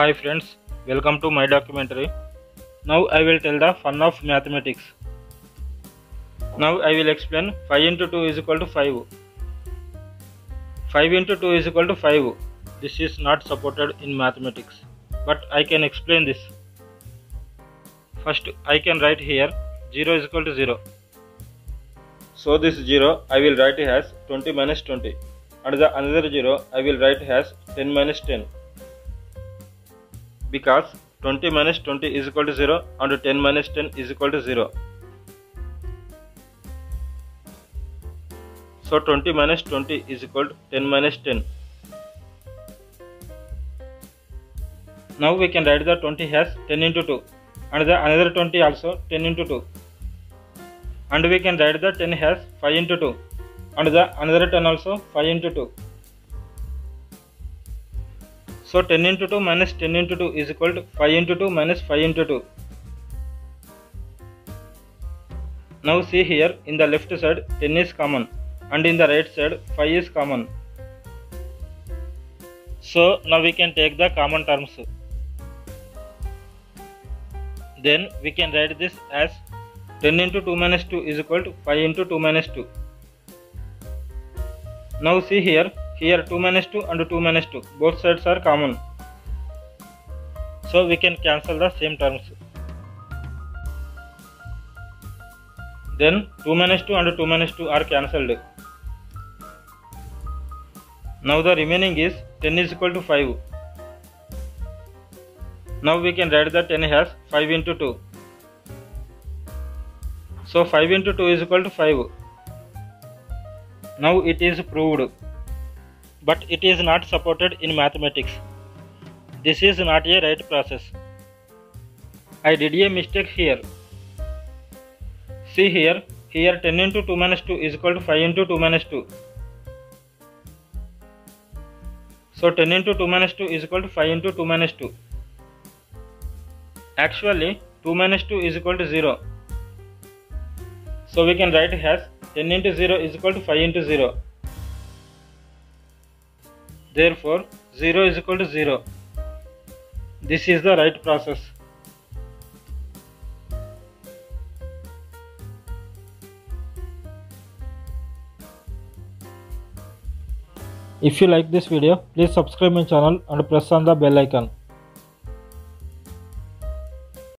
Hi friends, welcome to my documentary. Now I will tell the fun of mathematics. Now I will explain 5 into 2 is equal to 5. 5 into 2 is equal to 5. This is not supported in mathematics, but I can explain this. First I can write here 0 is equal to 0. So this 0 I will write as 20 minus 20. And the another 0 I will write as 10 minus 10. Because 20 minus 20 is equal to 0 and 10 minus 10 is equal to 0. So 20 minus 20 is equal to 10 minus 10. Now we can write the 20 as 10 into 2. And the another 20 also 10 into 2. And we can write the 10 as 5 into 2. And the another 10 also 5 into 2. So 10 into 2 minus 10 into 2 is equal to 5 into 2 minus 5 into 2. Now see here, in the left side 10 is common and in the right side 5 is common. So now we can take the common terms. Then we can write this as 10 into 2 minus 2 is equal to 5 into 2 minus 2. Now see here 2 minus 2 and 2 minus 2, both sides are common. So we can cancel the same terms. Then 2 minus 2 and 2 minus 2 are cancelled. Now the remaining is 10 is equal to 5. Now we can write the 10 as 5 into 2. So 5 into 2 is equal to 5. Now it is proved, but it is not supported in mathematics. This is not a right process. I did a mistake here. See here 10 into 2 minus 2 is equal to 5 into 2 minus 2. So 10 into 2 minus 2 is equal to 5 into 2 minus 2. Actually 2 minus 2 is equal to 0. So we can write it as 10 into 0 is equal to 5 into 0. Therefore, 0 is equal to 0. This is the right process. If you like this video, please subscribe my channel and press on the bell icon.